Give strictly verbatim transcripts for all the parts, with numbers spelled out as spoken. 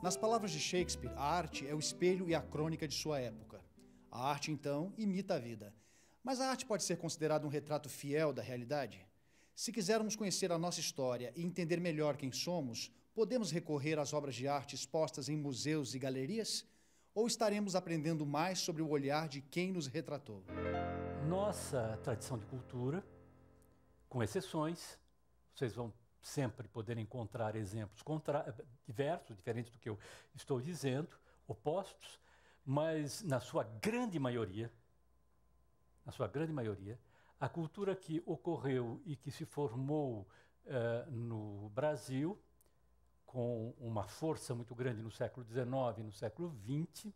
Nas palavras de Shakespeare, a arte é o espelho e a crônica de sua época. A arte, então, imita a vida. Mas a arte pode ser considerada um retrato fiel da realidade? Se quisermos conhecer a nossa história e entender melhor quem somos, podemos recorrer às obras de arte expostas em museus e galerias? Ou estaremos aprendendo mais sobre o olhar de quem nos retratou? Nossa tradição de cultura, com exceções, vocês vão sempre poder encontrar exemplos contra... diversos, diferentes do que eu estou dizendo, opostos, mas na sua grande maioria, na sua grande maioria, a cultura que ocorreu e que se formou uh, no Brasil, com uma força muito grande no século dezenove e no século vinte,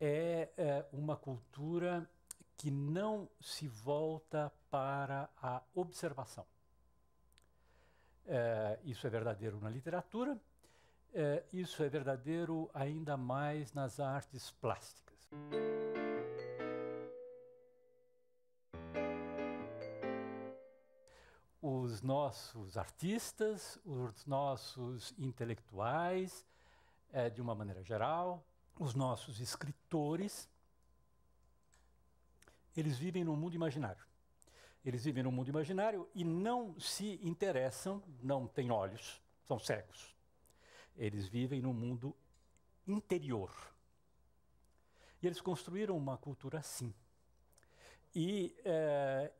é uh, uma cultura que não se volta para a observação. É, isso é verdadeiro na literatura, é, isso é verdadeiro ainda mais nas artes plásticas. Os nossos artistas, os nossos intelectuais, é, de uma maneira geral, os nossos escritores, eles vivem num mundo imaginário. Eles vivem num mundo imaginário e não se interessam, não têm olhos, são cegos. Eles vivem num mundo interior. E eles construíram uma cultura assim. E é,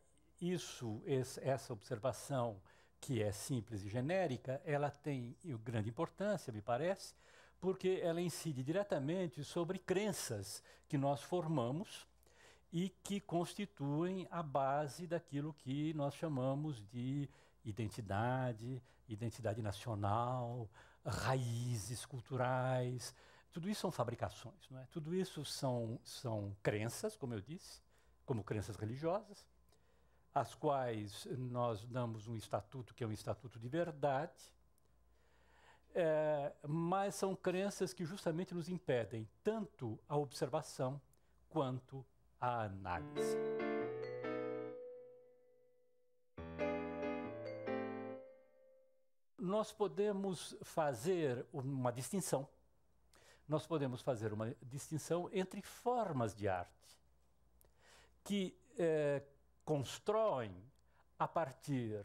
isso, esse, essa observação, que é simples e genérica, ela tem grande importância, me parece, porque ela incide diretamente sobre crenças que nós formamos e que constituem a base daquilo que nós chamamos de identidade, identidade nacional, raízes culturais. Tudo isso são fabricações, não é? Tudo isso são, são crenças, como eu disse, como crenças religiosas, às quais nós damos um estatuto que é um estatuto de verdade, é, mas são crenças que justamente nos impedem tanto a observação quanto a a análise. Nós podemos fazer uma distinção. Nós podemos fazer uma distinção entre formas de arte que eh, constroem a partir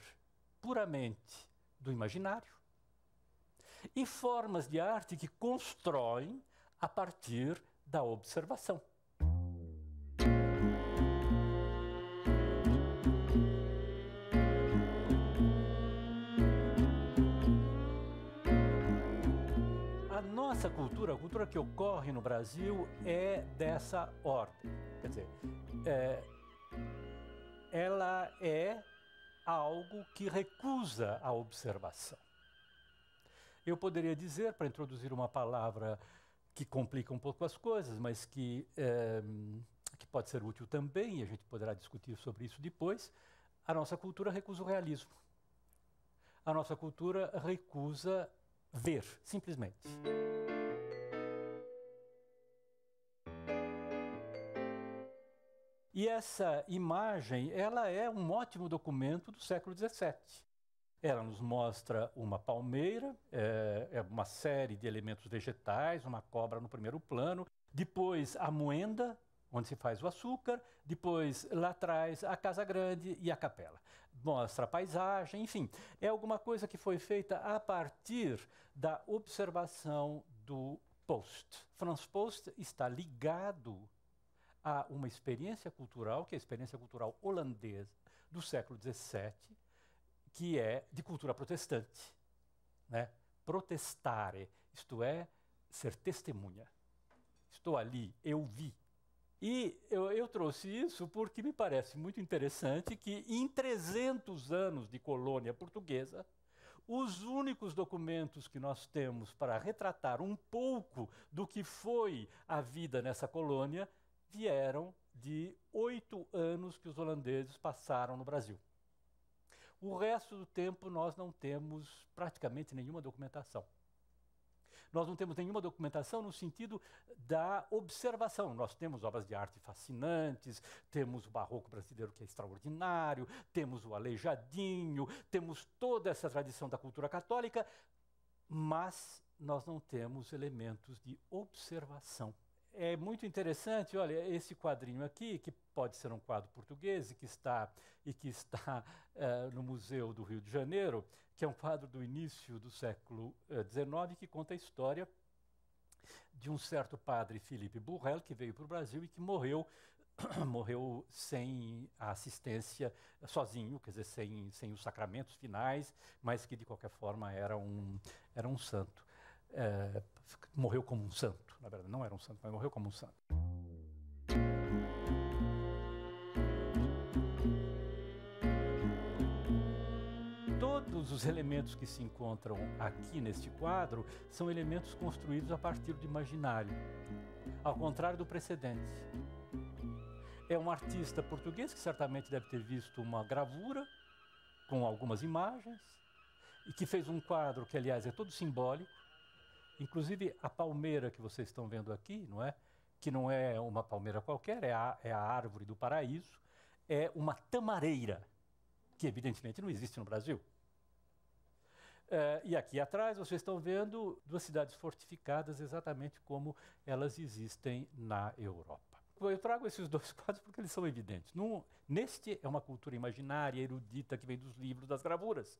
puramente do imaginário e formas de arte que constroem a partir da observação. Nossa cultura, a cultura que ocorre no Brasil é dessa ordem, quer dizer, é, ela é algo que recusa a observação. Eu poderia dizer, para introduzir uma palavra que complica um pouco as coisas, mas que, é, que pode ser útil também, e a gente poderá discutir sobre isso depois, a nossa cultura recusa o realismo. A nossa cultura recusa ver, simplesmente. E essa imagem, ela é um ótimo documento do século dezessete. Ela nos mostra uma palmeira, é, uma série de elementos vegetais, uma cobra no primeiro plano, depois a moenda, onde se faz o açúcar, depois lá atrás a Casa Grande e a capela. Mostra a paisagem, enfim, é alguma coisa que foi feita a partir da observação do Post. Frans Post está ligado a uma experiência cultural, que é a experiência cultural holandesa do século dezessete, que é de cultura protestante, né? Protestare, isto é, ser testemunha. Estou ali, eu vi. E eu, eu trouxe isso porque me parece muito interessante que em trezentos anos de colônia portuguesa, os únicos documentos que nós temos para retratar um pouco do que foi a vida nessa colônia vieram de oito anos que os holandeses passaram no Brasil. O resto do tempo nós não temos praticamente nenhuma documentação. Nós não temos nenhuma documentação no sentido da observação. Nós temos obras de arte fascinantes, temos o barroco brasileiro que é extraordinário, temos o Aleijadinho, temos toda essa tradição da cultura católica, mas nós não temos elementos de observação. É muito interessante, olha, esse quadrinho aqui, que pode ser um quadro português e que está, e que está uh, no Museu do Rio de Janeiro, que é um quadro do início do século dezenove, uh, que conta a história de um certo padre Felipe Burrell, que veio para o Brasil e que morreu, morreu sem a assistência, sozinho, quer dizer, sem, sem os sacramentos finais, mas que de qualquer forma era um, era um santo. É, morreu como um santo, na verdade, não era um santo, mas morreu como um santo. Todos os elementos que se encontram aqui neste quadro são elementos construídos a partir do imaginário, ao contrário do precedente. É um artista português que certamente deve ter visto uma gravura com algumas imagens e que fez um quadro que, aliás, é todo simbólico. Inclusive, a palmeira que vocês estão vendo aqui, não é? Que não é uma palmeira qualquer, é a, é a árvore do paraíso, é uma tamareira, que evidentemente não existe no Brasil. É, e aqui atrás vocês estão vendo duas cidades fortificadas, exatamente como elas existem na Europa. Eu trago esses dois quadros porque eles são evidentes. Num, neste é uma cultura imaginária, erudita, que vem dos livros, das gravuras.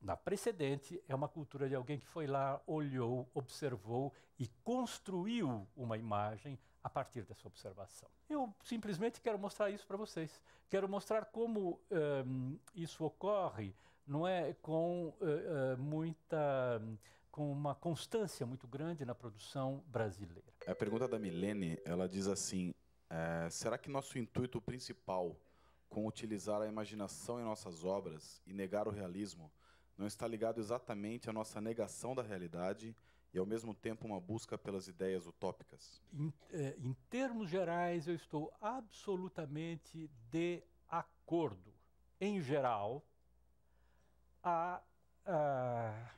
Na precedente, é uma cultura de alguém que foi lá, olhou, observou e construiu uma imagem a partir dessa observação. Eu simplesmente quero mostrar isso para vocês. Quero mostrar como um, isso ocorre, não é, com, uh, uh, muita, com uma constância muito grande na produção brasileira. A pergunta da Milene, ela diz assim, é, será que nosso intuito principal com utilizar a imaginação em nossas obras e negar o realismo não está ligado exatamente à nossa negação da realidade e, ao mesmo tempo, uma busca pelas ideias utópicas? Em, em termos gerais, eu estou absolutamente de acordo. Em geral, a, a,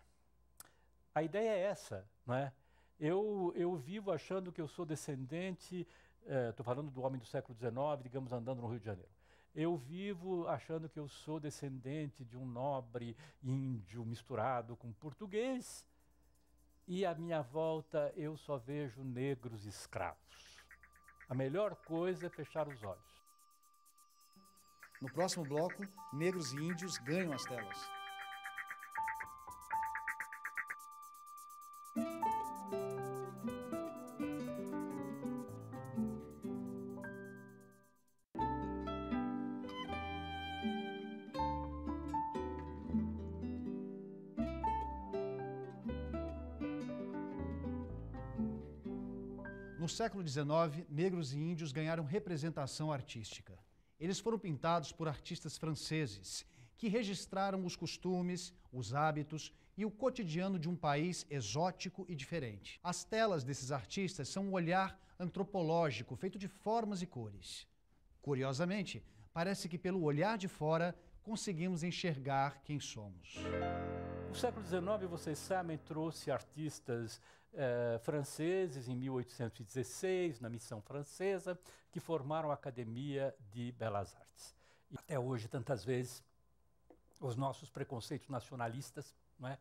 a ideia é essa, não é? Eu, eu vivo achando que eu sou descendente, estou falando do homem do século dezenove, digamos, andando no Rio de Janeiro. Eu vivo achando que eu sou descendente de um nobre índio misturado com português e à minha volta eu só vejo negros escravos. A melhor coisa é fechar os olhos. No próximo bloco, negros e índios ganham as telas. No século dezenove, negros e índios ganharam representação artística. Eles foram pintados por artistas franceses, que registraram os costumes, os hábitos e o cotidiano de um país exótico e diferente. As telas desses artistas são um olhar antropológico, feito de formas e cores. Curiosamente, parece que pelo olhar de fora, conseguimos enxergar quem somos. O século dezenove, vocês sabem, trouxe artistas eh, franceses em mil oitocentos e dezesseis, na missão francesa, que formaram a Academia de Belas Artes. E até hoje, tantas vezes, os nossos preconceitos nacionalistas, não é?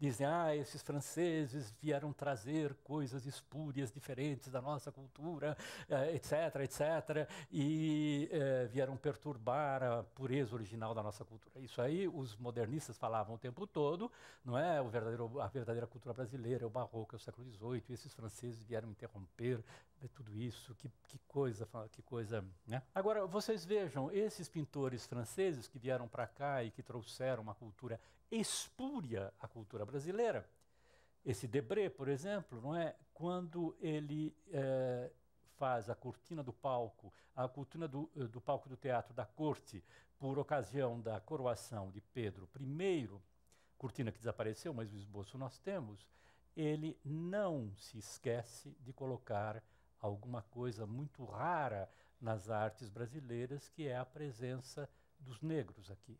Dizem, ah, esses franceses vieram trazer coisas espúrias, diferentes da nossa cultura, et cetera, et cetera, e eh, vieram perturbar a pureza original da nossa cultura. Isso aí os modernistas falavam o tempo todo, não é? O verdadeiro, a verdadeira cultura brasileira é o barroco, é o século dezoito, e esses franceses vieram interromper tudo isso, que, que coisa, que coisa, né? Agora, vocês vejam, esses pintores franceses que vieram para cá e que trouxeram uma cultura espúria à cultura brasileira. Esse Debret, por exemplo, não é? Quando ele eh, faz a cortina do palco, a cortina do, do palco do Teatro da Corte, por ocasião da coroação de Pedro I, cortina que desapareceu, mas o esboço nós temos, ele não se esquece de colocar alguma coisa muito rara nas artes brasileiras, que é a presença dos negros aqui.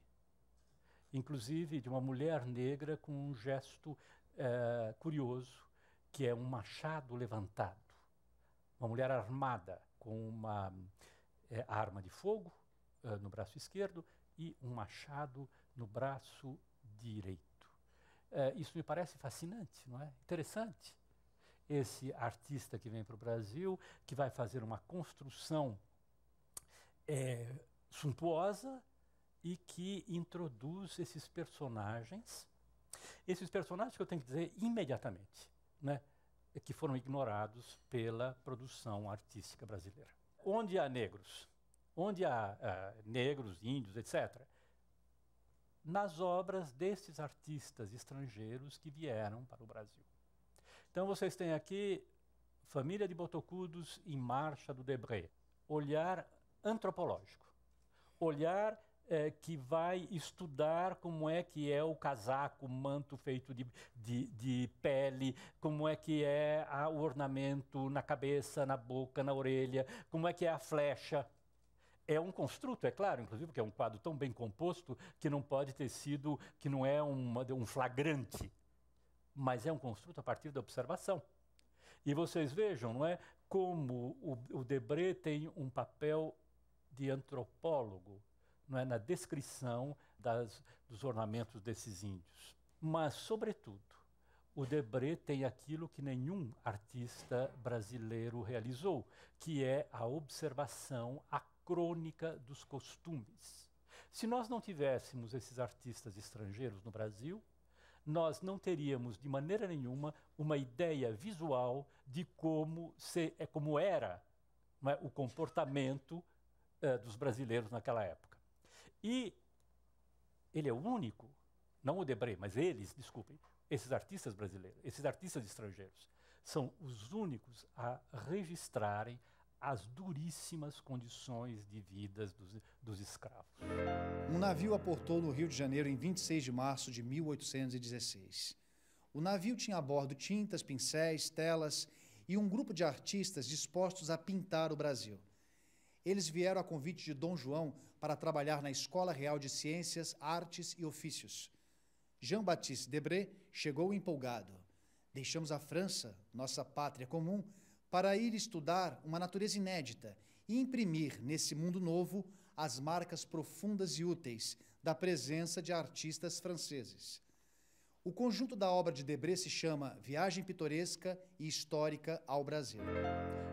Inclusive de uma mulher negra com um gesto eh, curioso, que é um machado levantado. Uma mulher armada com uma eh, arma de fogo eh, no braço esquerdo e um machado no braço direito. É, isso me parece fascinante, não é? Interessante. Esse artista que vem para o Brasil, que vai fazer uma construção é, suntuosa e que introduz esses personagens. Esses personagens que eu tenho que dizer imediatamente, né, que foram ignorados pela produção artística brasileira. Onde há negros, onde há uh, negros, índios, etcétera, nas obras desses artistas estrangeiros que vieram para o Brasil. Então vocês têm aqui Família de Botocudos em Marcha, do Debret. Olhar antropológico, olhar é, que vai estudar como é que é o casaco, o manto feito de, de, de pele, como é que é a, o ornamento na cabeça, na boca, na orelha, como é que é a flecha. É um construto, é claro, inclusive, porque é um quadro tão bem composto que não pode ter sido, que não é uma, um flagrante. Mas é um construto a partir da observação. E vocês vejam, não é, como o, o Debret tem um papel de antropólogo, não é, na descrição das, dos ornamentos desses índios. Mas, sobretudo, o Debret tem aquilo que nenhum artista brasileiro realizou, que é a observação, a crônica dos costumes. Se nós não tivéssemos esses artistas estrangeiros no Brasil, nós não teríamos, de maneira nenhuma, uma ideia visual de como, se, como era, não é, o comportamento eh, dos brasileiros naquela época. E ele é o único, não o Debret, mas eles, desculpem, esses artistas brasileiros, esses artistas estrangeiros, são os únicos a registrarem as duríssimas condições de vida dos, dos escravos. Um navio aportou no Rio de Janeiro em vinte e seis de março de mil oitocentos e dezesseis. O navio tinha a bordo tintas, pincéis, telas e um grupo de artistas dispostos a pintar o Brasil. Eles vieram a convite de Dom João para trabalhar na Escola Real de Ciências, Artes e Ofícios. Jean-Baptiste Debret chegou empolgado. Deixamos a França, nossa pátria comum, para ir estudar uma natureza inédita e imprimir nesse mundo novo as marcas profundas e úteis da presença de artistas franceses. O conjunto da obra de Debret se chama Viagem Pitoresca e Histórica ao Brasil.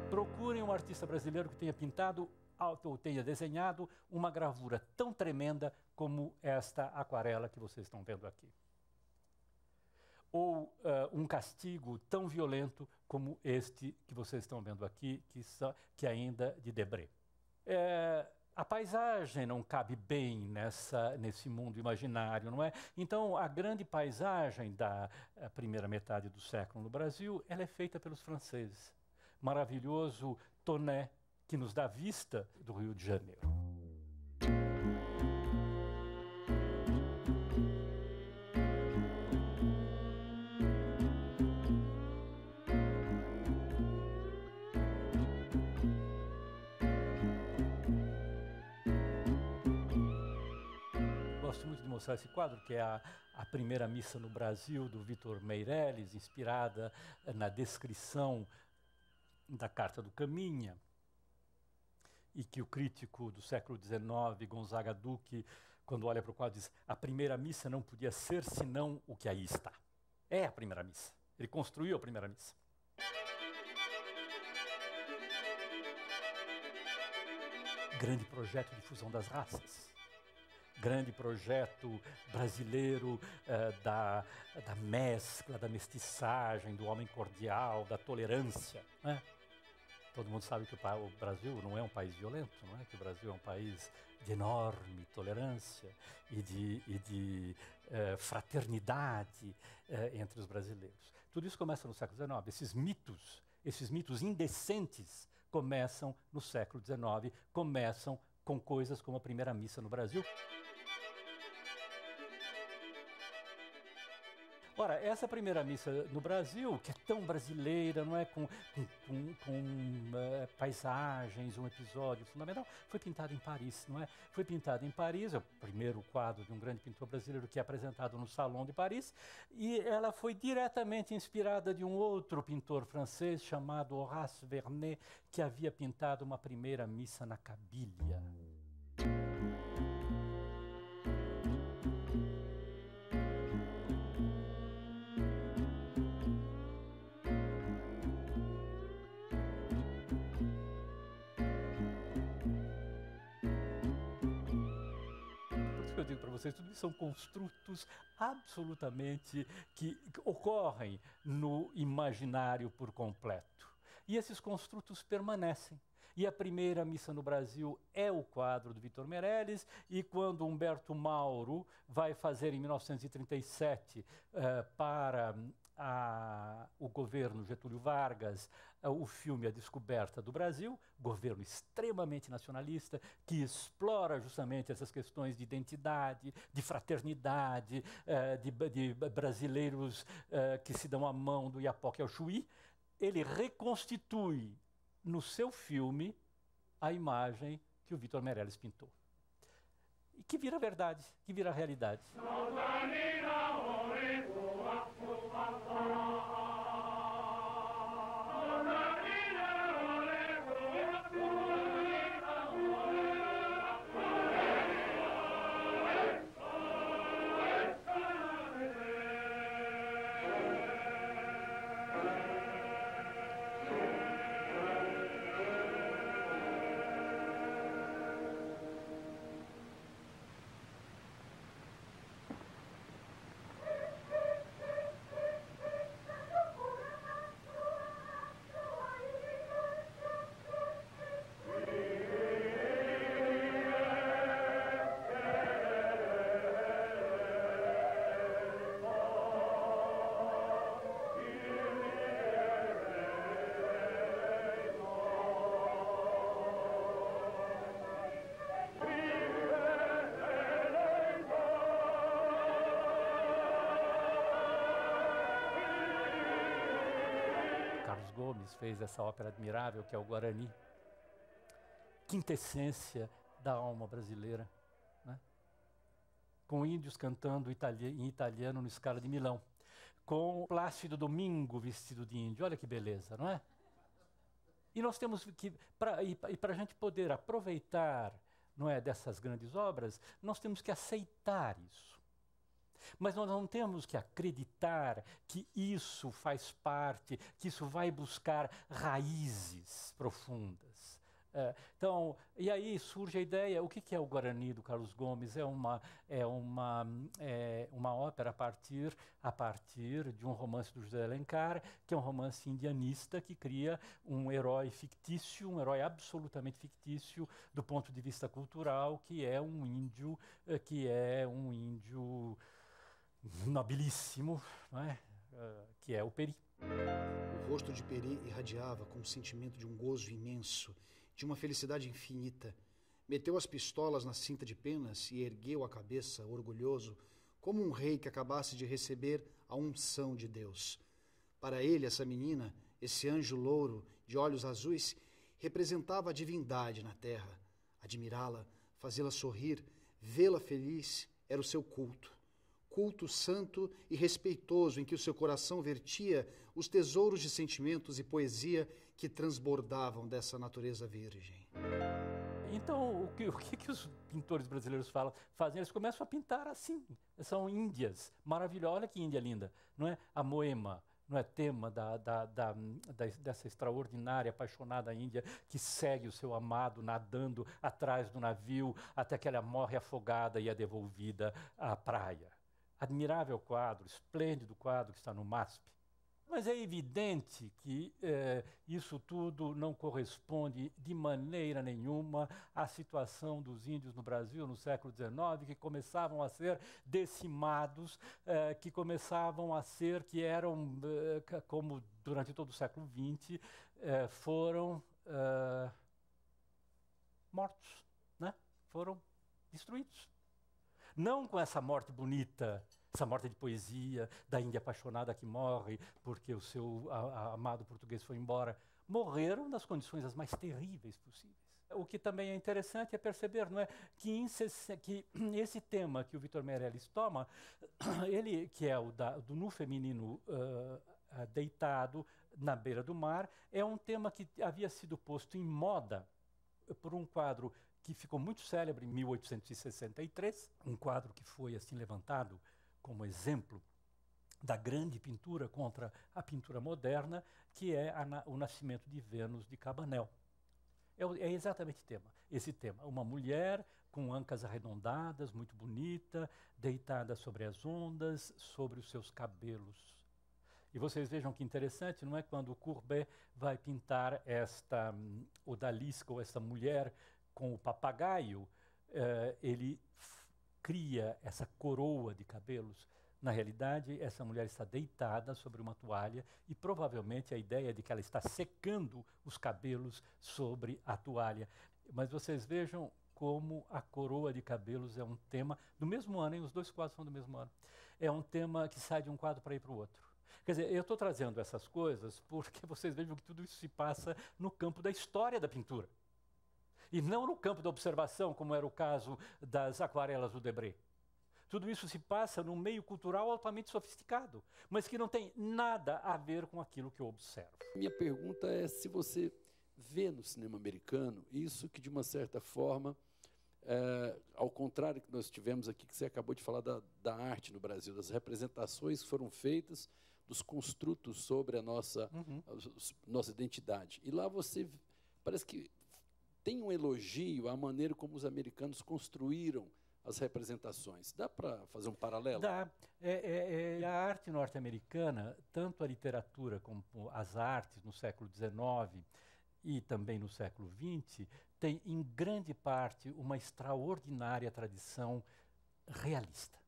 Procurem um artista brasileiro que tenha pintado ou tenha desenhado uma gravura tão tremenda como esta aquarela que vocês estão vendo aqui. Ou uh, um castigo tão violento como este que vocês estão vendo aqui, que, que ainda de Debret. É, a paisagem não cabe bem nessa, nesse mundo imaginário, não é? Então, a grande paisagem da primeira metade do século no Brasil, ela é feita pelos franceses. Maravilhoso Tonet, que nos dá vista do Rio de Janeiro. Mostrar esse quadro, que é a, a primeira missa no Brasil, do Vitor Meirelles, inspirada na descrição da Carta do Caminha, e que o crítico do século dezenove, Gonzaga Duque, quando olha para o quadro, diz: a primeira missa não podia ser senão o que aí está. É a primeira missa. Ele construiu a primeira missa. Grande projeto de fusão das raças. Grande projeto brasileiro eh, da, da mescla, da mestiçagem, do homem cordial, da tolerância, né? Todo mundo sabe que o Brasil não é um país violento, não é? Que o Brasil é um país de enorme tolerância e de, e de eh, fraternidade eh, entre os brasileiros. Tudo isso começa no século dezenove. Esses mitos, esses mitos indecentes começam no século dezenove, começam com coisas como a primeira missa no Brasil. Ora, essa primeira missa no Brasil, que é tão brasileira, não é, com, com, com uh, paisagens, um episódio fundamental, foi pintada em Paris, não é? Foi pintada em Paris, é o primeiro quadro de um grande pintor brasileiro que é apresentado no Salão de Paris, e ela foi diretamente inspirada de um outro pintor francês chamado Horace Vernet, que havia pintado uma primeira missa na Cabilia. eu digo para vocês, tudo isso são construtos absolutamente que ocorrem no imaginário por completo. E esses construtos permanecem. E a primeira missa no Brasil é o quadro do Vitor Meirelles, e quando Humberto Mauro vai fazer, em mil novecentos e trinta e sete, uh, para a, o governo Getúlio Vargas, uh, o filme A Descoberta do Brasil, governo extremamente nacionalista, que explora justamente essas questões de identidade, de fraternidade, uh, de, de brasileiros uh, que se dão a mão do Iapoque ao Chuí, ele reconstitui no seu filme a imagem que o Vitor Meirelles pintou. E que vira verdade, que vira realidade. Fez essa ópera admirável que é o Guarani, quintessência da alma brasileira, né? Com índios cantando itali em italiano no Scala de Milão, com Plácido Domingo vestido de índio, olha que beleza, não é? E nós temos que, pra, e para a gente poder aproveitar, não é, dessas grandes obras, nós temos que aceitar isso. Mas nós não temos que acreditar que isso faz parte, que isso vai buscar raízes profundas. É, então, e aí surge a ideia, o que, que é o Guarani do Carlos Gomes? É uma, é uma, é uma ópera a partir, a partir de um romance do José Alencar, que é um romance indianista que cria um herói fictício, um herói absolutamente fictício do ponto de vista cultural, que é um índio, que é um índio... nobilíssimo, não é? Uh, que é o Peri. O rosto de Peri irradiava com o sentimento de um gozo imenso, de uma felicidade infinita. Meteu as pistolas na cinta de penas e ergueu a cabeça, orgulhoso, como um rei que acabasse de receber a unção de Deus. Para ele, essa menina, esse anjo louro, de olhos azuis, representava a divindade na terra. Admirá-la, fazê-la sorrir, vê-la feliz, era o seu culto. Culto santo e respeitoso em que o seu coração vertia os tesouros de sentimentos e poesia que transbordavam dessa natureza virgem. Então, o que, o que os pintores brasileiros falam, fazem? Eles começam a pintar assim. São índias maravilhosas. Olha que índia linda, não é? A Moema, não é, tema da, da, da, da, dessa extraordinária, apaixonada índia que segue o seu amado nadando atrás do navio até que ela morre afogada e é devolvida à praia. Admirável quadro, esplêndido quadro que está no MASP. Mas é evidente que eh, isso tudo não corresponde de maneira nenhuma à situação dos índios no Brasil no século dezenove, que começavam a ser decimados, eh, que começavam a ser, que eram, eh, como durante todo o século vinte, eh, foram eh, mortos, né? Foram destruídos. Não com essa morte bonita, essa morte de poesia, da índia apaixonada que morre porque o seu a, a, amado português foi embora. Morreram nas condições as mais terríveis possíveis. O que também é interessante é perceber, não é, que, que esse tema que o Vitor Meirelles toma, ele, que é o da, do nu feminino uh, deitado na beira do mar, é um tema que havia sido posto em moda por um quadro que ficou muito célebre em mil oitocentos e sessenta e três, um quadro que foi assim levantado como exemplo da grande pintura contra a pintura moderna, que é a, o Nascimento de Vênus de Cabanel. É exatamente tema, esse tema. Uma mulher com ancas arredondadas, muito bonita, deitada sobre as ondas, sobre os seus cabelos. E vocês vejam que interessante, não é? Quando o Courbet vai pintar esta hum, odalisca ou esta mulher com o papagaio, uh, ele cria essa coroa de cabelos. Na realidade, essa mulher está deitada sobre uma toalha e provavelmente a ideia é de que ela está secando os cabelos sobre a toalha. Mas vocês vejam como a coroa de cabelos é um tema do mesmo ano, hein? Os dois quadros são do mesmo ano. É um tema que sai de um quadro para ir para o outro. Quer dizer, eu estou trazendo essas coisas porque vocês vejam que tudo isso se passa no campo da história da pintura. E não no campo da observação, como era o caso das aquarelas do Debret. Tudo isso se passa num meio cultural altamente sofisticado, mas que não tem nada a ver com aquilo que eu observo. Minha pergunta é se você vê no cinema americano isso que, de uma certa forma, é, ao contrário que nós tivemos aqui, que você acabou de falar da, da arte no Brasil, das representações que foram feitas, dos construtos sobre a nossa, uhum. a, a nossa identidade. E lá você parece que tem um elogio à maneira como os americanos construíram as representações. Dá para fazer um paralelo? Dá. É, é, é, a arte norte-americana, tanto a literatura como as artes no século dezenove e também no século vinte, tem em grande parte uma extraordinária tradição realista.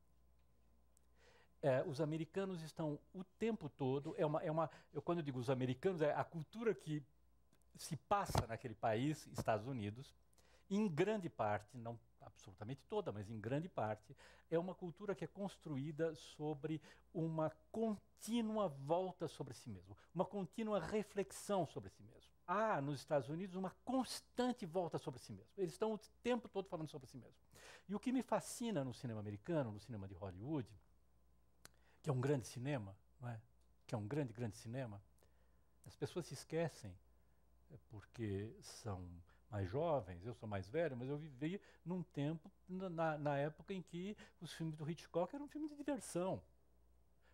É, os americanos estão o tempo todo... É uma, é uma, eu, quando eu digo os americanos, é a cultura que se passa naquele país, Estados Unidos, em grande parte, não absolutamente toda, mas em grande parte, é uma cultura que é construída sobre uma contínua volta sobre si mesmo, uma contínua reflexão sobre si mesmo. Há, nos Estados Unidos, uma constante volta sobre si mesmo. Eles estão o tempo todo falando sobre si mesmo. E o que me fascina no cinema americano, no cinema de Hollywood, que é um grande cinema, não é? Que é um grande, grande cinema, as pessoas se esquecem porque são... mais jovens, eu sou mais velho, mas eu vivi num tempo, na, na época em que os filmes do Hitchcock eram um filme de diversão.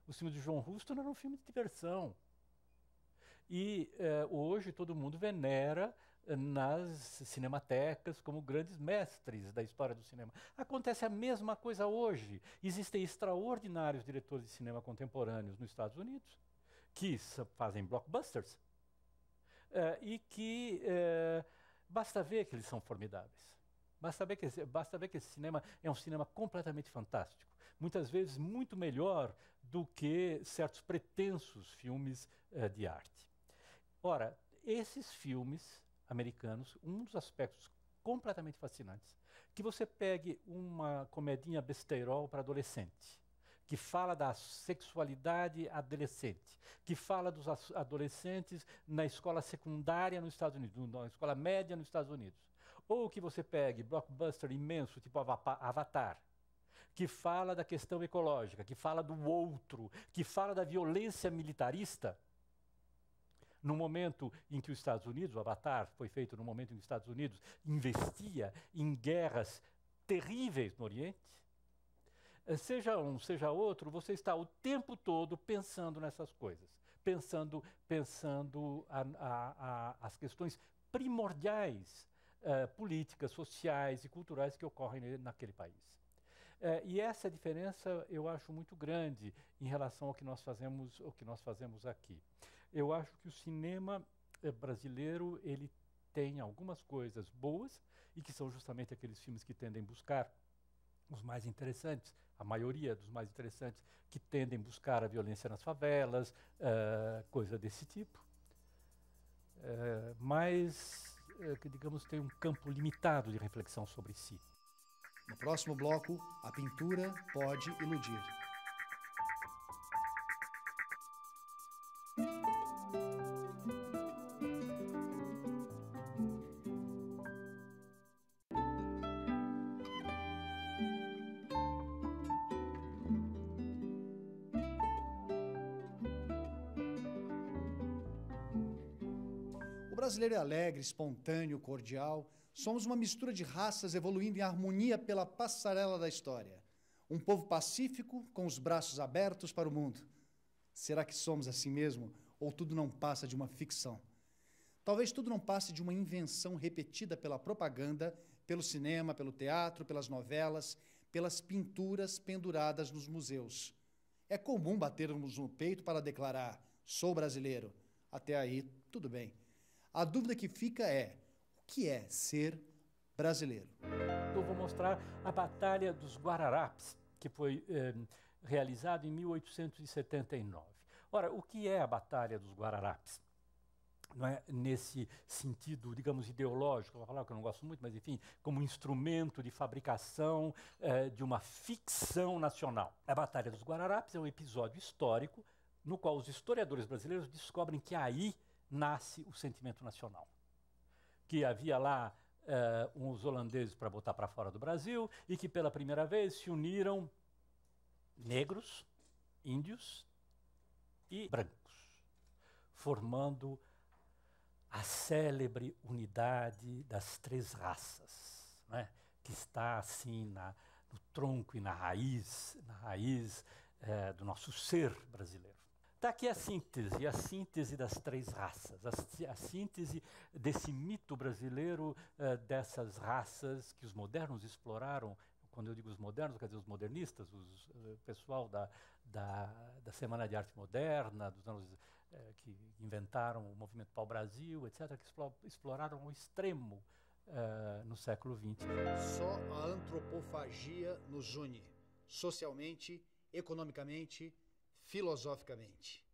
Os filmes de John Huston eram um filme de diversão. E eh, hoje todo mundo venera eh, nas cinematecas como grandes mestres da história do cinema. Acontece a mesma coisa hoje. Existem extraordinários diretores de cinema contemporâneos nos Estados Unidos que fazem blockbusters eh, e que... Eh, Basta ver que eles são formidáveis. Basta ver, que, basta ver que esse cinema é um cinema completamente fantástico. Muitas vezes muito melhor do que certos pretensos filmes eh, de arte. Ora, esses filmes americanos, um dos aspectos completamente fascinantes, que você pegue uma comedinha besteirol para adolescente, que fala da sexualidade adolescente, que fala dos adolescentes na escola secundária nos Estados Unidos, na escola média nos Estados Unidos. Ou que você pegue blockbuster imenso, tipo Avatar, que fala da questão ecológica, que fala do outro, que fala da violência militarista. No momento em que os Estados Unidos, o Avatar foi feito no momento em que os Estados Unidos investia em guerras terríveis no Oriente, seja um, seja outro, você está o tempo todo pensando nessas coisas, pensando, pensando a, a, a, as questões primordiais, uh, políticas, sociais e culturais que ocorrem naquele país. Uh, e essa diferença eu acho muito grande em relação ao que nós fazemos, ao que nós fazemos aqui. Eu acho que o cinema brasileiro ele tem algumas coisas boas e que são justamente aqueles filmes que tendem a buscar os mais interessantes, a maioria dos mais interessantes, que tendem a buscar a violência nas favelas, uh, coisa desse tipo. Uh, mas, uh, que, digamos, tem um campo limitado de reflexão sobre si. No próximo bloco, a pintura pode iludir. O brasileiro é alegre, espontâneo, cordial. Somos uma mistura de raças evoluindo em harmonia pela passarela da história. Um povo pacífico, com os braços abertos para o mundo. Será que somos assim mesmo? Ou tudo não passa de uma ficção? Talvez tudo não passe de uma invenção repetida pela propaganda, pelo cinema, pelo teatro, pelas novelas, pelas pinturas penduradas nos museus. É comum batermos no peito para declarar, sou brasileiro. Até aí, tudo bem. A dúvida que fica é, o que é ser brasileiro? Eu vou mostrar a Batalha dos Guararapes, que foi eh, realizada em mil oitocentos e setenta e nove. Ora, o que é a Batalha dos Guararapes? Não é nesse sentido, digamos, ideológico, vou falar que eu não gosto muito, mas, enfim, como instrumento de fabricação eh, de uma ficção nacional. A Batalha dos Guararapes é um episódio histórico no qual os historiadores brasileiros descobrem que aí nasce o sentimento nacional. Que havia lá eh, uns holandeses para botar para fora do Brasil e que, pela primeira vez, se uniram negros, índios e brancos, formando a célebre unidade das três raças, né? Que está assim na, no tronco e na raiz, na raiz eh, do nosso ser brasileiro. Está aqui a síntese, a síntese das três raças, a, a síntese desse mito brasileiro, eh, dessas raças que os modernos exploraram. Quando eu digo os modernos, quer dizer os modernistas, os, o pessoal da, da, da Semana de Arte Moderna, dos anos eh, que inventaram o movimento Pau-Brasil, etcétera, que exploraram ao extremo eh, no século vinte. Só a antropofagia nos une, socialmente, economicamente, filosoficamente.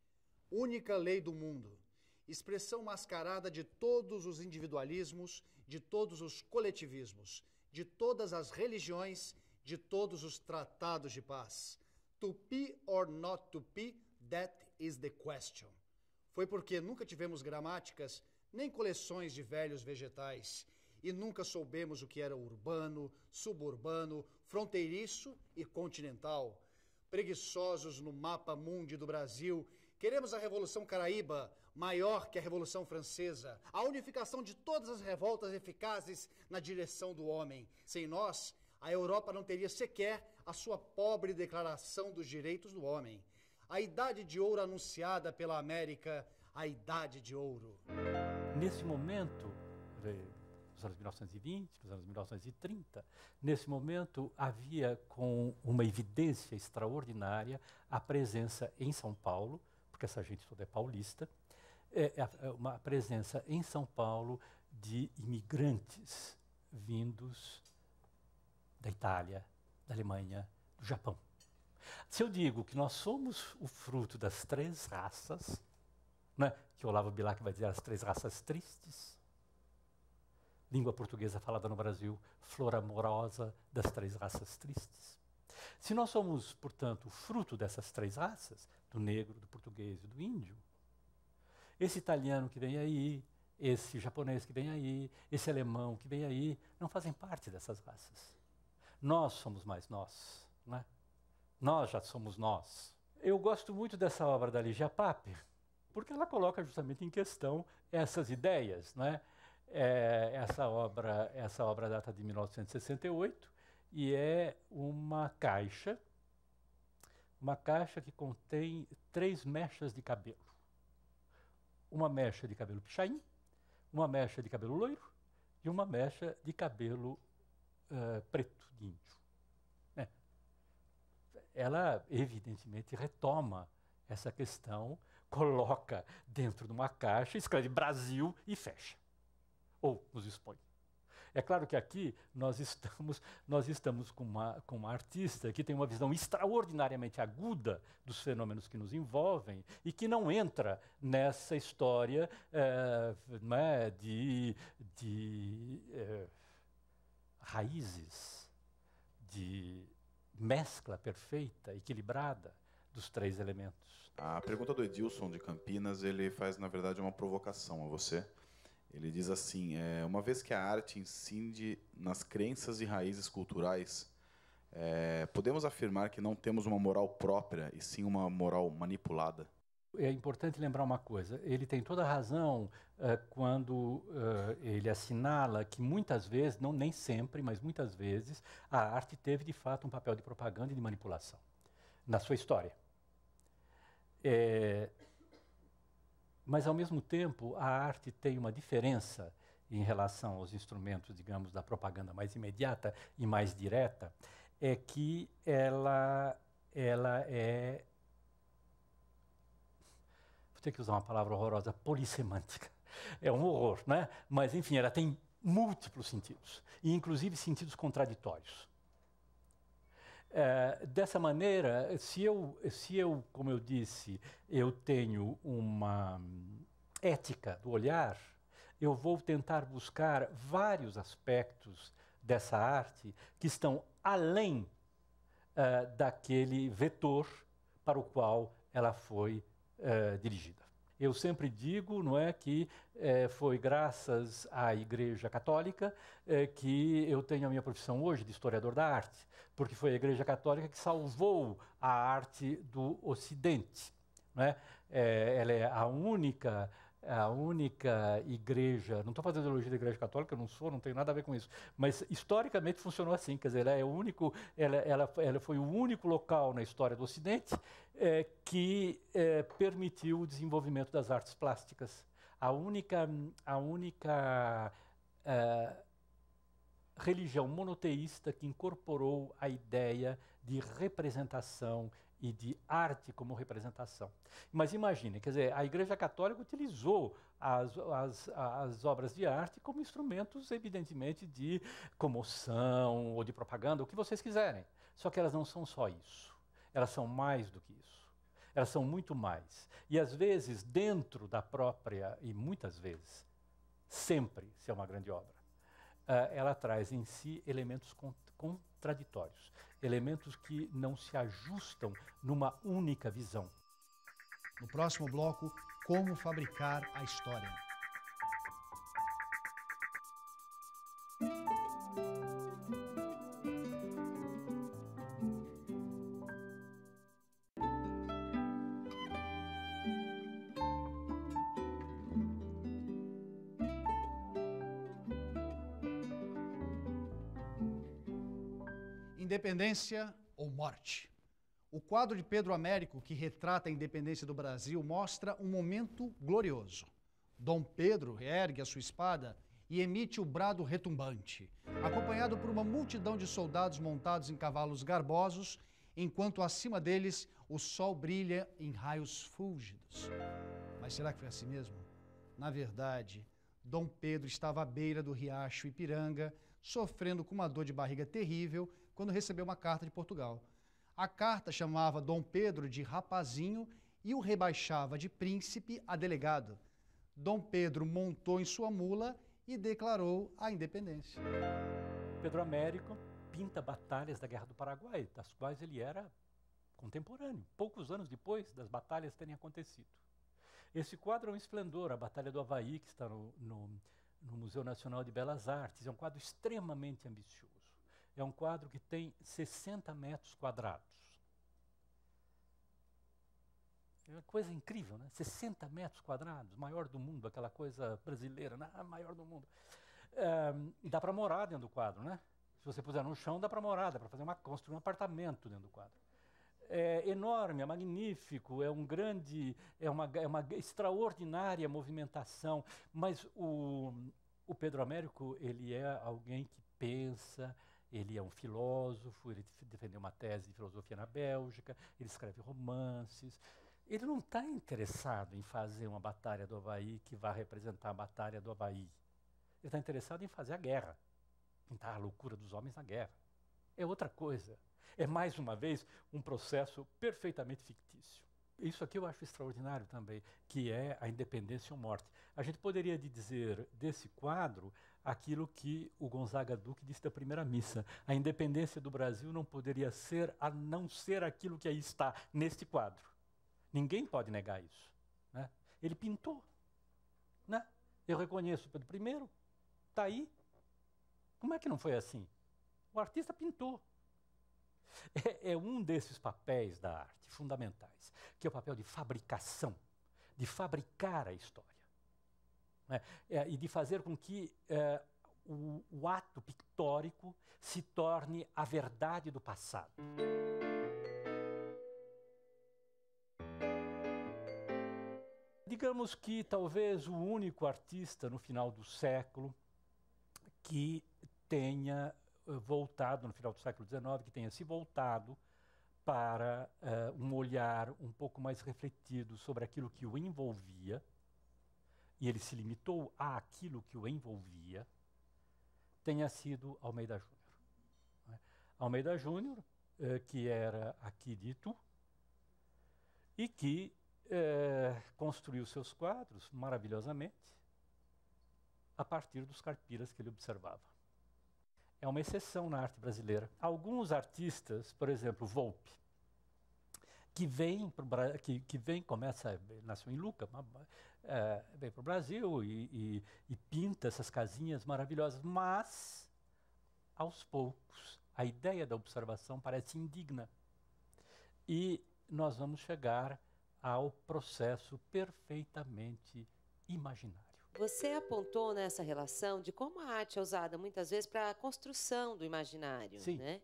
Única lei do mundo, expressão mascarada de todos os individualismos, de todos os coletivismos, de todas as religiões, de todos os tratados de paz. Tupi or not Tupi, that is the question. Foi porque nunca tivemos gramáticas, nem coleções de velhos vegetais, e nunca soubemos o que era urbano, suburbano, fronteiriço e continental. Preguiçosos no mapa mundi do Brasil, queremos a Revolução Caraíba, maior que a Revolução Francesa, a unificação de todas as revoltas eficazes na direção do homem. Sem nós, a Europa não teria sequer a sua pobre declaração dos direitos do homem. A idade de ouro anunciada pela América, a idade de ouro. Nesse momento, nos anos mil novecentos e vinte, nos anos mil novecentos e trinta, nesse momento havia com uma evidência extraordinária a presença em São Paulo, porque essa gente toda é paulista, é, é uma presença em São Paulo de imigrantes vindos da Itália, da Alemanha, do Japão. Se eu digo que nós somos o fruto das três raças, né, que Olavo Bilac vai dizer as três raças tristes, língua portuguesa falada no Brasil, flor amorosa das três raças tristes. Se nós somos, portanto, o fruto dessas três raças, do negro, do português e do índio, esse italiano que vem aí, esse japonês que vem aí, esse alemão que vem aí, não fazem parte dessas raças. Nós somos mais nós, não é? Nós já somos nós. Eu gosto muito dessa obra da Ligia Pape, porque ela coloca justamente em questão essas ideias, não é? É, essa obra, essa obra data de mil novecentos e sessenta e oito e é uma caixa, uma caixa que contém três mechas de cabelo. Uma mecha de cabelo pichain, uma mecha de cabelo loiro e uma mecha de cabelo uh, preto, de índio. É. Ela, evidentemente, retoma essa questão, coloca dentro de uma caixa, escreve Brasil e fecha. Ou nos expõe. É claro que aqui nós estamos, nós estamos com, uma, com uma artista que tem uma visão extraordinariamente aguda dos fenômenos que nos envolvem e que não entra nessa história é, né, de, de é, raízes, de mescla perfeita, equilibrada dos três elementos. A pergunta do Edilson de Campinas, ele faz, na verdade, uma provocação a você. Ele diz assim, é, uma vez que a arte incide nas crenças e raízes culturais, é, podemos afirmar que não temos uma moral própria, e sim uma moral manipulada? É importante lembrar uma coisa. Ele tem toda a razão uh, quando uh, ele assinala que muitas vezes, não nem sempre, mas muitas vezes, a arte teve de fato um papel de propaganda e de manipulação na sua história. É... Mas, ao mesmo tempo, a arte tem uma diferença em relação aos instrumentos, digamos, da propaganda mais imediata e mais direta, é que ela, ela é... Vou ter que usar uma palavra horrorosa, polissemântica. É um horror, né? Mas, enfim, ela tem múltiplos sentidos, e inclusive sentidos contraditórios. É, dessa maneira, se eu, se eu, como eu disse, eu tenho uma ética do olhar, eu vou tentar buscar vários aspectos dessa arte que estão além uh, daquele vetor para o qual ela foi uh, dirigida. Eu sempre digo, não é, que eh, foi graças à Igreja Católica eh, que eu tenho a minha profissão hoje de historiador da arte, porque foi a Igreja Católica que salvou a arte do Ocidente, não é? Eh, ela é a única, a única igreja, não estou fazendo elogio da Igreja Católica, eu não sou, não tenho nada a ver com isso, mas historicamente funcionou assim, quer dizer, ela, é o único, ela, ela, ela foi o único local na história do Ocidente é, que é, permitiu o desenvolvimento das artes plásticas. A única, a única é, religião monoteísta que incorporou a ideia de representação e de arte como representação. Mas imagine, quer dizer, a Igreja Católica utilizou as, as, as obras de arte como instrumentos, evidentemente, de comoção ou de propaganda, o que vocês quiserem. Só que elas não são só isso. Elas são mais do que isso. Elas são muito mais. E às vezes, dentro da própria, e muitas vezes, sempre, se é uma grande obra, uh, ela traz em si elementos contraditórios. Elementos que não se ajustam numa única visão. No próximo bloco, como fabricar a história. Independência ou morte? O quadro de Pedro Américo, que retrata a independência do Brasil, mostra um momento glorioso. Dom Pedro reergue a sua espada e emite o brado retumbante, acompanhado por uma multidão de soldados montados em cavalos garbosos, enquanto acima deles o sol brilha em raios fúlgidos. Mas será que foi assim mesmo? Na verdade, Dom Pedro estava à beira do riacho Ipiranga, sofrendo com uma dor de barriga terrível, quando recebeu uma carta de Portugal. A carta chamava Dom Pedro de rapazinho e o rebaixava de príncipe a delegado. Dom Pedro montou em sua mula e declarou a independência. Pedro Américo pinta batalhas da Guerra do Paraguai, das quais ele era contemporâneo, poucos anos depois das batalhas terem acontecido. Esse quadro é um esplendor, a Batalha do Avaí, que está no, no, no Museu Nacional de Belas Artes, é um quadro extremamente ambicioso. É um quadro que tem sessenta metros quadrados. É uma coisa incrível, né? sessenta metros quadrados, maior do mundo, aquela coisa brasileira, né? A maior do mundo. Um, dá para morar dentro do quadro, né? Se você puser no chão, dá para morar, dá para fazer uma, construir um apartamento dentro do quadro. É enorme, é magnífico, é um grande, é uma, é uma extraordinária movimentação. Mas o, o Pedro Américo, ele é alguém que pensa. Ele é um filósofo, ele defendeu uma tese de filosofia na Bélgica, ele escreve romances. Ele não está interessado em fazer uma batalha do Avaí que vá representar a batalha do Avaí. Ele está interessado em fazer a guerra, pintar a loucura dos homens na guerra. É outra coisa. É, mais uma vez, um processo perfeitamente fictício. Isso aqui eu acho extraordinário também, que é a independência ou morte. A gente poderia dizer desse quadro aquilo que o Gonzaga Duque disse da primeira missa. A independência do Brasil não poderia ser a não ser aquilo que aí está, neste quadro. Ninguém pode negar isso, né? Ele pintou, né? Eu reconheço o Pedro I, está aí. Como é que não foi assim? O artista pintou. É, é um desses papéis da arte fundamentais, que é o papel de fabricação, de fabricar a história. É, é, e de fazer com que é, o, o ato pictórico se torne a verdade do passado. digamos que talvez o único artista no final do século que tenha voltado, no final do século dezenove, que tenha se voltado para uh, um olhar um pouco mais refletido sobre aquilo que o envolvia, e ele se limitou àquilo que o envolvia, tenha sido Almeida Júnior. Almeida Júnior, uh, que era aqui de Itu, e que uh, construiu seus quadros maravilhosamente a partir dos caipiras que ele observava. É uma exceção na arte brasileira. Alguns artistas, por exemplo, Volpi, que vem, pro, que, que vem começa, nasceu em Luca, é, vem para o Brasil e, e, e pinta essas casinhas maravilhosas, mas, aos poucos, a ideia da observação parece indigna. E nós vamos chegar ao processo perfeitamente imaginário. Você apontou nessa relação de como a arte é usada muitas vezes para a construção do imaginário. Sim. Né?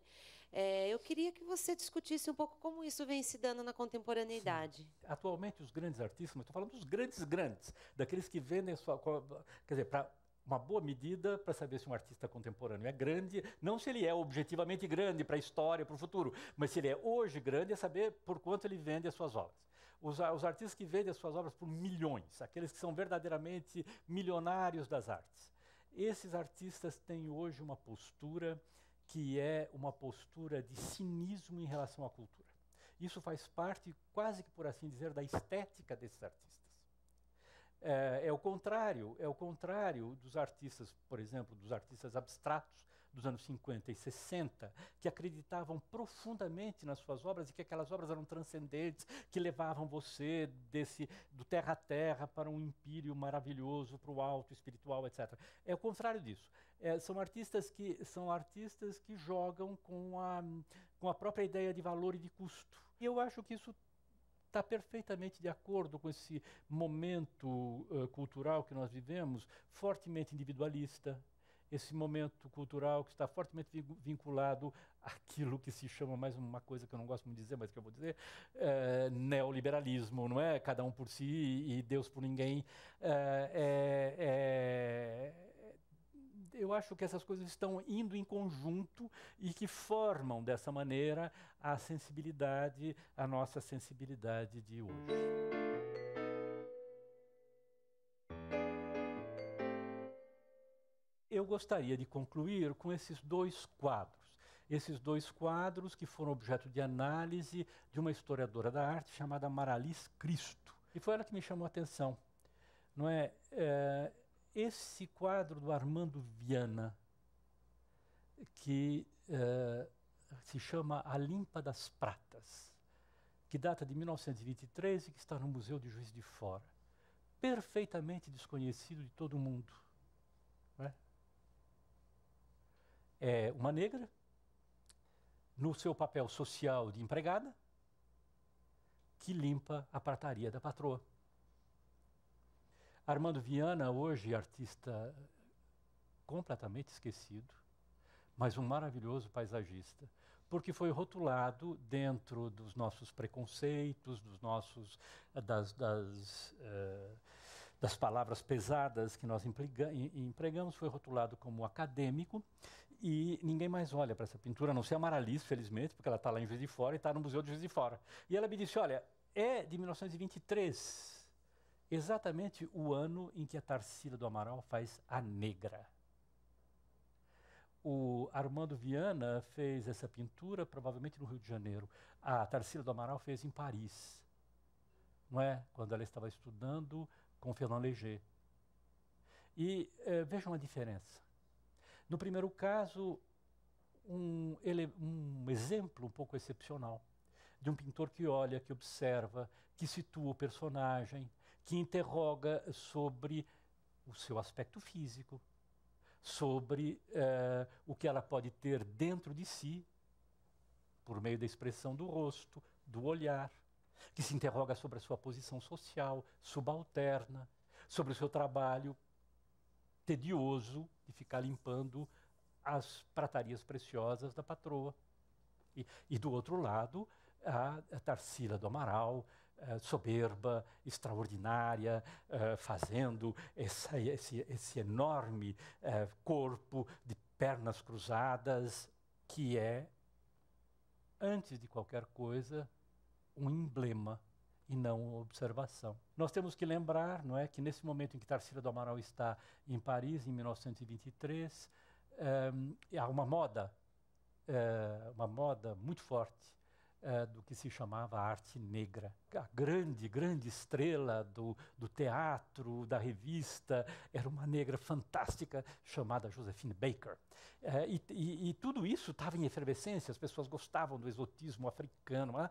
É, eu queria que você discutisse um pouco como isso vem se dando na contemporaneidade. Sim. Atualmente, os grandes artistas, mas estou falando dos grandes grandes, daqueles que vendem sua... Quer dizer, para uma boa medida para saber se um artista contemporâneo é grande, não se ele é objetivamente grande para a história, para o futuro, mas se ele é hoje grande é saber por quanto ele vende as suas obras. Os, os artistas que vendem as suas obras por milhões, aqueles que são verdadeiramente milionários das artes. Esses artistas têm hoje uma postura que é uma postura de cinismo em relação à cultura. Isso faz parte, quase que por assim dizer, da estética desses artistas. É, é o contrário, é o contrário dos artistas, por exemplo, dos artistas abstratos dos anos cinquenta e sessenta, que acreditavam profundamente nas suas obras e que aquelas obras eram transcendentes, que levavam você desse, do terra a terra para um império maravilhoso, para o alto espiritual, etcétera. É o contrário disso. É, são artistas que, são artistas que jogam com a, com a própria ideia de valor e de custo. E eu acho que isso está perfeitamente de acordo com esse momento uh, cultural que nós vivemos, fortemente individualista, esse momento cultural que está fortemente vinculado àquilo que se chama, mais uma coisa que eu não gosto muito de dizer, mas que eu vou dizer, é, neoliberalismo, não é? Cada um por si e Deus por ninguém. É, é, eu acho que essas coisas estão indo em conjunto e que formam, dessa maneira, a sensibilidade, a nossa sensibilidade de hoje. Eu gostaria de concluir com esses dois quadros. Esses dois quadros que foram objeto de análise de uma historiadora da arte chamada Maralis Cristo. E foi ela que me chamou a atenção. Não é? É, esse quadro do Armando Viana, que é, se chama A Limpa das Pratas, que data de mil novecentos e vinte e três e que está no Museu de Juiz de Fora, perfeitamente desconhecido de todo mundo. Não é? É uma negra, no seu papel social de empregada, que limpa a prataria da patroa. Armando Viana, hoje artista completamente esquecido, mas um maravilhoso paisagista, porque foi rotulado dentro dos nossos preconceitos, dos nossos, das, das, uh, das palavras pesadas que nós empregamos, foi rotulado como acadêmico. E ninguém mais olha para essa pintura, a não ser a Maralis, felizmente, porque ela está lá em Juiz de Fora e está no Museu de Juiz de Fora. E ela me disse, olha, é de mil novecentos e vinte e três, exatamente o ano em que a Tarsila do Amaral faz A Negra. O Armando Viana fez essa pintura provavelmente no Rio de Janeiro. A Tarsila do Amaral fez em Paris, não é? Quando ela estava estudando com Fernand Léger. E eh, vejam a diferença. No primeiro caso, um, ele, um exemplo um pouco excepcional de um pintor que olha, que observa, que situa o personagem, que interroga sobre o seu aspecto físico, sobre eh, o que ela pode ter dentro de si, por meio da expressão do rosto, do olhar, que se interroga sobre a sua posição social, subalterna, sobre o seu trabalho tedioso, de ficar limpando as pratarias preciosas da patroa. E, e do outro lado, a, a Tarsila do Amaral, uh, soberba, extraordinária, uh, fazendo essa, esse, esse enorme uh, corpo de pernas cruzadas, que é, antes de qualquer coisa, um emblema e não uma observação. Nós temos que lembrar, não é, que nesse momento em que Tarsila do Amaral está em Paris, em mil novecentos e vinte e três, um, há uma moda, uh, uma moda muito forte uh, do que se chamava arte negra. A grande, grande estrela do, do teatro, da revista, era uma negra fantástica chamada Josephine Baker. Uh, e, e, e tudo isso estava em efervescência, as pessoas gostavam do exotismo africano. Mas,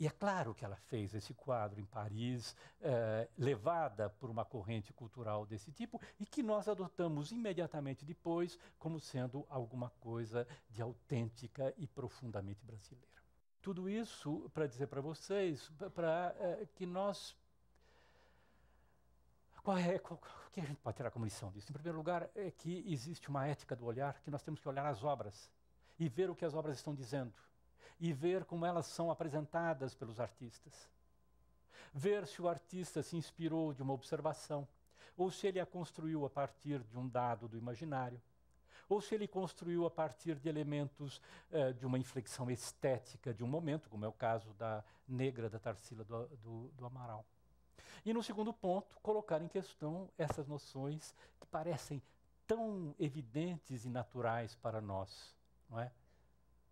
e é claro que ela fez esse quadro em Paris, eh, levada por uma corrente cultural desse tipo, e que nós adotamos imediatamente depois como sendo alguma coisa de autêntica e profundamente brasileira. Tudo isso para dizer para vocês, para eh, que nós... Qual é, qual, o que a gente pode tirar como lição disso? Em primeiro lugar, é que existe uma ética do olhar, que nós temos que olhar as obras e ver o que as obras estão dizendo. E ver como elas são apresentadas pelos artistas. Ver se o artista se inspirou de uma observação, ou se ele a construiu a partir de um dado do imaginário, ou se ele construiu a partir de elementos eh, de uma inflexão estética de um momento, como é o caso da negra da Tarsila do, do, do Amaral. E no segundo ponto, colocar em questão essas noções que parecem tão evidentes e naturais para nós, não é?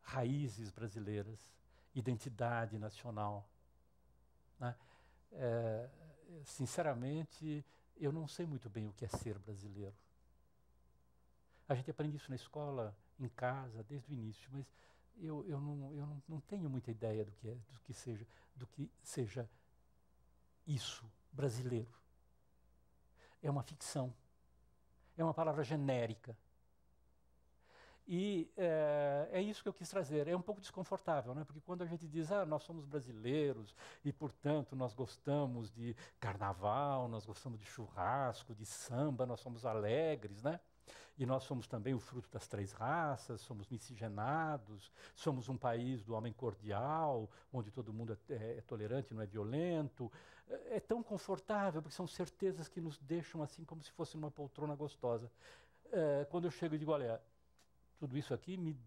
Raízes brasileiras, identidade nacional. Né? É, sinceramente, eu não sei muito bem o que é ser brasileiro. A gente aprende isso na escola, em casa, desde o início, mas eu, eu, não, eu não, não tenho muita ideia do que, é, do que seja, do que seja isso, brasileiro. É uma ficção, é uma palavra genérica. E é, é isso que eu quis trazer. É um pouco desconfortável, né? Porque quando a gente diz, ah, nós somos brasileiros e, portanto, nós gostamos de carnaval, nós gostamos de churrasco, de samba, nós somos alegres, né? E nós somos também o fruto das três raças, somos miscigenados, somos um país do homem cordial, onde todo mundo é, é, é tolerante, não é violento. É, é tão confortável, porque são certezas que nos deixam assim como se fosse numa poltrona gostosa. É, quando eu chego e digo, olha... Tudo isso aqui me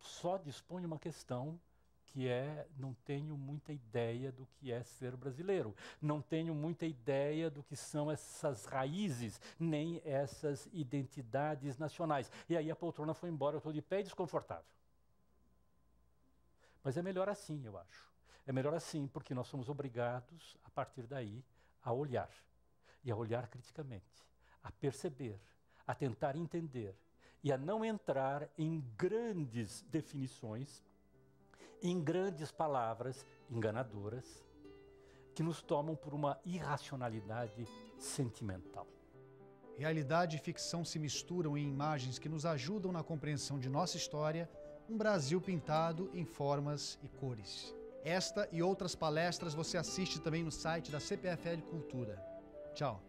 só dispõe uma questão, que é, não tenho muita ideia do que é ser brasileiro. Não tenho muita ideia do que são essas raízes, nem essas identidades nacionais. E aí a poltrona foi embora, eu estou de pé e desconfortável. Mas é melhor assim, eu acho. É melhor assim, porque nós somos obrigados, a partir daí, a olhar. E a olhar criticamente, a perceber, a tentar entender, e a não entrar em grandes definições, em grandes palavras enganadoras, que nos tomam por uma irracionalidade sentimental. Realidade e ficção se misturam em imagens que nos ajudam na compreensão de nossa história, um Brasil pintado em formas e cores. Esta e outras palestras você assiste também no site da C P F L Cultura. Tchau!